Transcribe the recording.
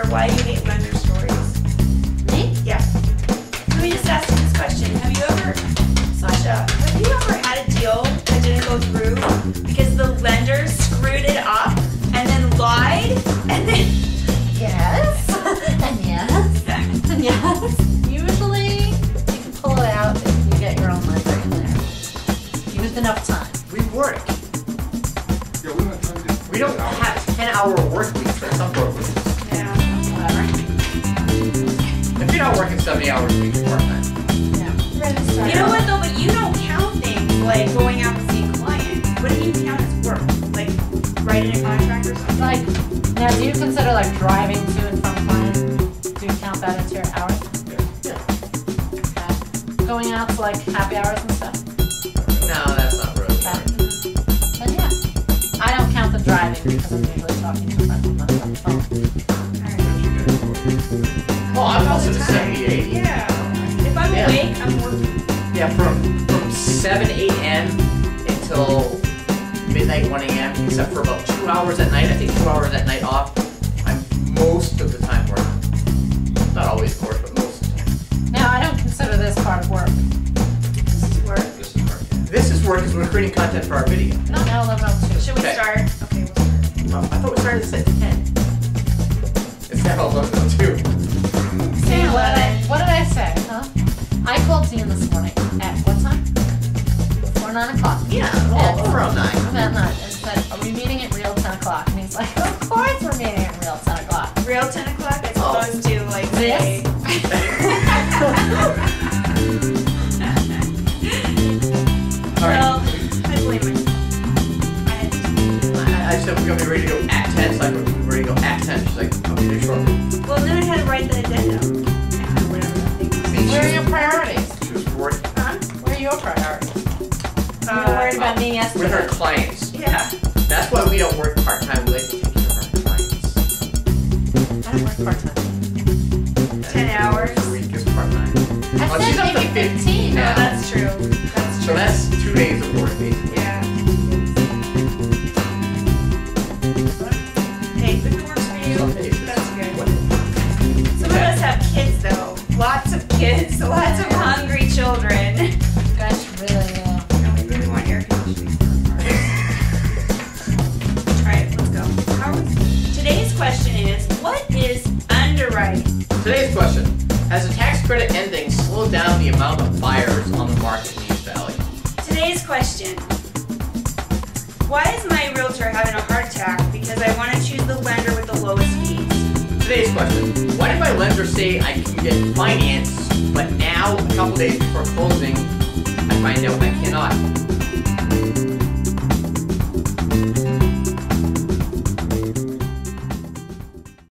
wonder why you hate lender stories. Me? Yeah. Let me just ask you this question. Have you ever, Sasha, have you ever had a deal that didn't go through because the lender screwed it up and then lied and then... Yes. And yes. And yes. Usually you can pull it out if you get your own lender in there. Use enough time. We work. Yeah, we don't have time to... We don't have 10-hour work weeks for some programs. Yeah, whatever. If you're not working 70 hours a week, you're working. Yeah. You know what though, but you don't count things like going out to see a client. What do you count as work? Like writing a contract or something? Like, now do you consider like driving to and from clients? Do you count that into your hours? Yeah. Okay. Going out to like happy hours and stuff? No, that's not really okay. But yeah, I don't count the driving because I'm usually talking to friends and not on the phone. Well, I'm also to 78. Yeah. If I'm awake, I'm working. Yeah, from 7, 8 a.m. until midnight, 1 a.m., except for about 2 hours at night. I take 2 hours at night off. I'm most of the time working. Not always, of course, but most of the time. Now, I don't consider this part of work. This is work. This is work. This is work because we're creating content for our video. No, no, no, no. Should we start? Okay, we'll start. I thought we started this at 10. It's not all done, though, too. Say 11. What did I say, huh? I called Dean this morning at what time? Before 9 o'clock. Yeah, well, around 9. At 9. And said, are we meeting at real 10 o'clock? And he's like, of course we're meeting at real 10 o'clock. Real 10 o'clock? It's supposed to, like, this? All right. Well, I blame myself. I said we're going to be ready to go at 10. It's like, we're ready to go at 10. She's like, I'll be there shortly. Well, then I had to write the addendum. Where are your priorities? She was worried. Huh? Where are your priorities? You're worried about me yesterday. With our clients. Yeah. That's why we don't work part-time. We like to take care of our clients. I don't work part-time. 10 hours. A week is part-time. I said maybe 15. No, that's true. That's true. So that's 2 days of work, basically. Yeah. Hey, if it works for you, that's good. Some of us have kids, though. Lots of kids, lots of hungry children. Gosh, really, yeah. I really want air conditioning. Alright, let's go. Today's question is, what is underwriting? Today's question, has the tax credit ending slowed down the amount of buyers on the market in East Valley? Today's question, why is my realtor having a heart attack because I want to choose the lender with the lowest fees? Today's question, why did my lender say I can get finance, but now, a couple days before closing, I find out I cannot?